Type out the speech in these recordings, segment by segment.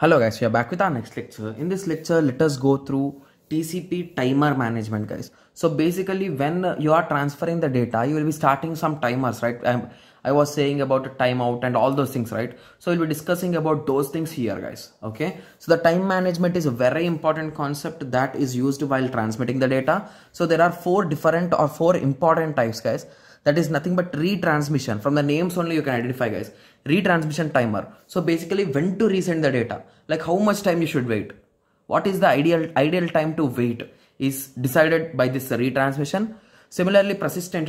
Hello guys, we are back with our next lecture. In this lecture, let us go through TCP timer management, guys. So basically, when you are transferring the data, you will be starting some timers, right? I was saying about a timeout and all those things, right? So we'll be discussing about those things here, guys. Okay. So the time management is a very important concept that is used while transmitting the data. So there are four important types, guys. That is nothing but retransmission. From the names only you can identify, guys. Retransmission timer. So basically, when to resend the data, like how much time you should wait, what is the ideal time to wait is decided by this retransmission. Similarly, persistent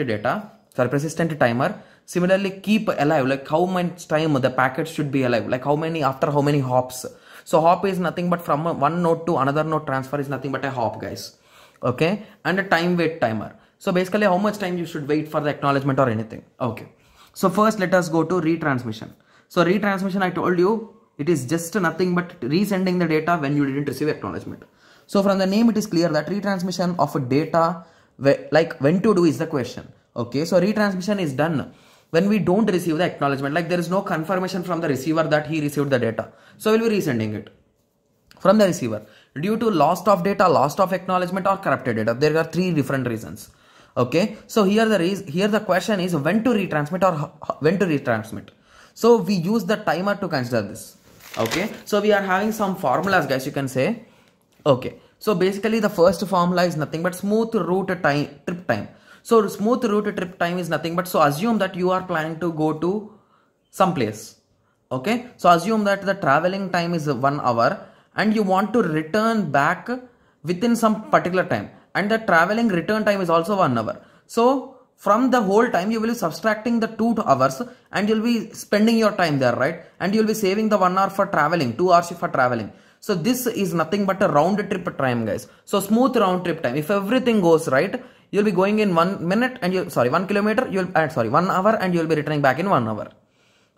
timer. Similarly, keep alive, like how much time the packet should be alive, like after how many hops. So hop is nothing but from one node to another node transfer is nothing but a hop, guys. Okay. And a time wait timer. So basically, how much time you should wait for the acknowledgement or anything. Okay. So first, let us go to retransmission. So retransmission, I told you, it is just nothing but resending the data when you didn't receive acknowledgement. So from the name, it is clear that retransmission of data, like when to do is the question. Okay. So retransmission is done when we don't receive the acknowledgement, like there is no confirmation from the receiver that he received the data. So we'll be resending it from the receiver due to loss of data, loss of acknowledgement, or corrupted data. There are three different reasons. Okay, so here the question is when to retransmit or when to retransmit. So we use the timer to consider this. Okay, so we are having some formulas, guys, you can say. Okay, so basically the first formula is nothing but smooth route time, trip time. So smooth route trip time is nothing but, so assume that you are planning to go to some place. Okay, so assume that the traveling time is 1 hour and you want to return back within some particular time. And the traveling return time is also 1 hour. So from the whole time, you will be subtracting the 2 hours and you'll be spending your time there, right? And you'll be saving the 1 hour for traveling, 2 hours for traveling. So this is nothing but a round trip time, guys. So smooth round trip time. If everything goes right, you'll be going in 1 minute and you, sorry, 1 kilometer, you'll, 1 hour and you'll be returning back in 1 hour.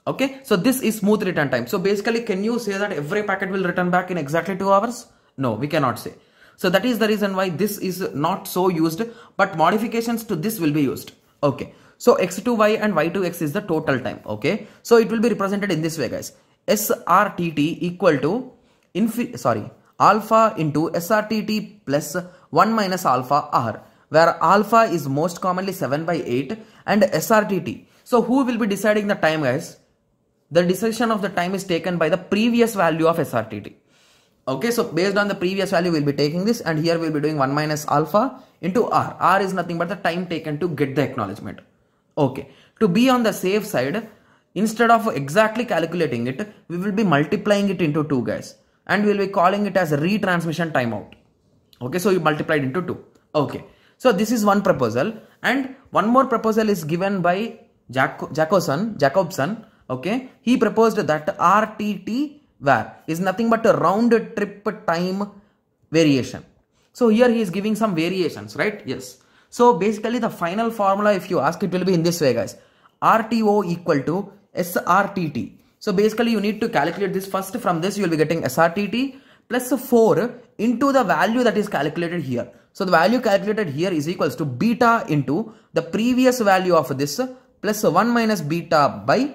Okay. So this is smooth return time. So basically, can you say that every packet will return back in exactly 2 hours? No, we cannot say. So that is the reason why this is not so used, but modifications to this will be used. Okay. So X2Y and Y2X is the total time. Okay. So it will be represented in this way, guys. SRTT equal to alpha into SRTT plus 1 minus alpha R, where alpha is most commonly 7/8 and SRTT. So who will be deciding the time, guys? The decision of the time is taken by the previous value of SRTT. Okay, so based on the previous value, we'll be taking this, and here we'll be doing 1 minus alpha into R. R is nothing but the time taken to get the acknowledgement. Okay, to be on the safe side, instead of exactly calculating it, we will be multiplying it into 2, guys. And we'll be calling it as a retransmission timeout. Okay, so you multiplied into 2. Okay, so this is one proposal. And one more proposal is given by Jacobson. Okay, he proposed that RTT where is nothing but a round trip time variation. So here he is giving some variations, right? Yes. So basically the final formula, if you ask, it will be in this way, guys. RTO equal to SRTT. So basically you need to calculate this first. From this you will be getting SRTT plus 4 into the value that is calculated here. So the value calculated here is equals to beta into the previous value of this plus 1 minus beta by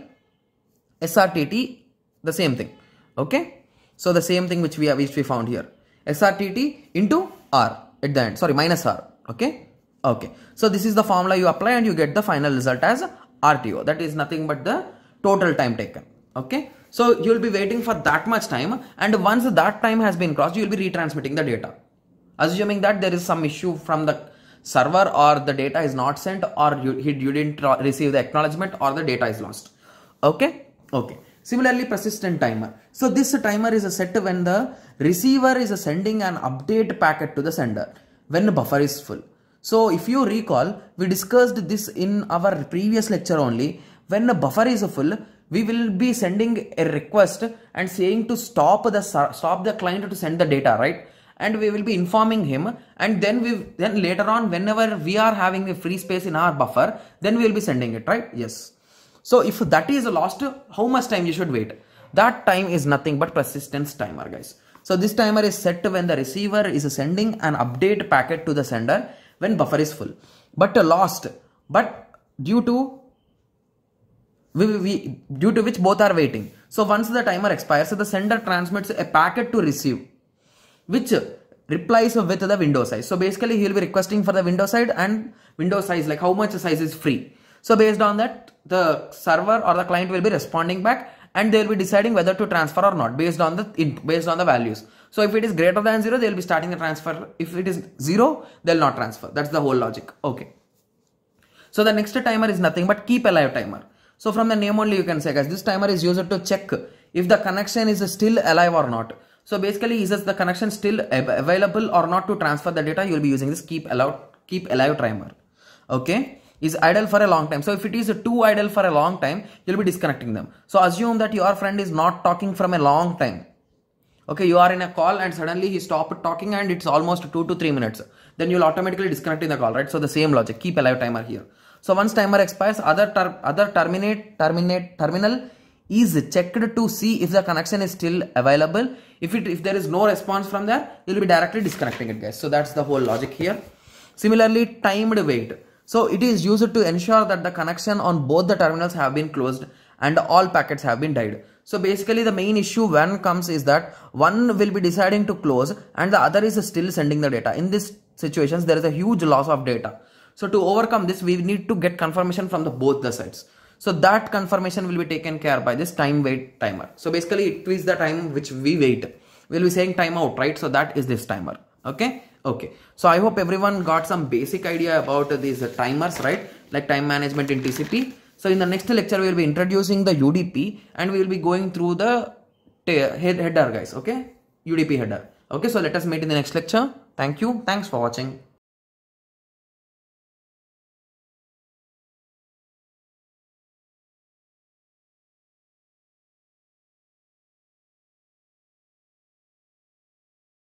SRTT, the same thing. Okay, so the same thing which we found here, SRTT into R at the end, sorry, minus R. Okay, okay. So this is the formula you apply and you get the final result as RTO. That is nothing but the total time taken. Okay, so you will be waiting for that much time, and once that time has been crossed, you will be retransmitting the data, assuming that there is some issue from the server or the data is not sent or you didn't receive the acknowledgement or the data is lost. Okay, okay. Similarly, persistent timer. So this timer is set when the receiver is sending an update packet to the sender when the buffer is full. So if you recall, we discussed this in our previous lecture only. When the buffer is full, we will be sending a request and saying to stop the client to send the data, right? And we will be informing him, and then later on, whenever we are having a free space in our buffer, then we will be sending it, right? Yes. So if that is lost, how much time you should wait? That time is nothing but persistence timer, guys. So this timer is set when the receiver is sending an update packet to the sender when buffer is full, but lost. But due to which both are waiting. So once the timer expires, the sender transmits a packet to receive, which replies with the window size. So basically he will be requesting for the window size, and window size, like how much size is free. So based on that, the server or the client will be responding back, and they will be deciding whether to transfer or not based on the input, based on the values. So if it is greater than 0, they will be starting the transfer. If it is 0, they will not transfer. That's the whole logic. Okay. So the next timer is nothing but keep alive timer. So from the name only you can say, guys, this timer is used to check if the connection is still alive or not. So basically, is the connection still available or not to transfer the data? You will be using this keep alive timer. Okay. Is idle for a long time. So if it is too idle for a long time, you'll be disconnecting them. So assume that your friend is not talking from a long time. Okay, you are in a call and suddenly he stopped talking and it's almost 2 to 3 minutes. Then you'll automatically disconnect in the call, right? So the same logic, keep alive timer here. So once timer expires, other terminal is checked to see if the connection is still available. If there is no response from there, you'll be directly disconnecting it, guys. So that's the whole logic here. Similarly, timed wait. So it is used to ensure that the connection on both the terminals have been closed and all packets have been died. So basically the main issue when comes is that one will be deciding to close and the other is still sending the data. In these situations, there is a huge loss of data. So to overcome this, we need to get confirmation from both the sides. So that confirmation will be taken care by this time wait timer. So basically it is the time which we wait. We'll be saying timeout, right? So that is this timer. Okay. Okay, so I hope everyone got some basic idea about these timers, right? Like time management in TCP. So in the next lecture, we will be introducing the UDP and we will be going through the header, guys. Okay, UDP header. Okay, so let us meet in the next lecture. Thank you. Thanks for watching.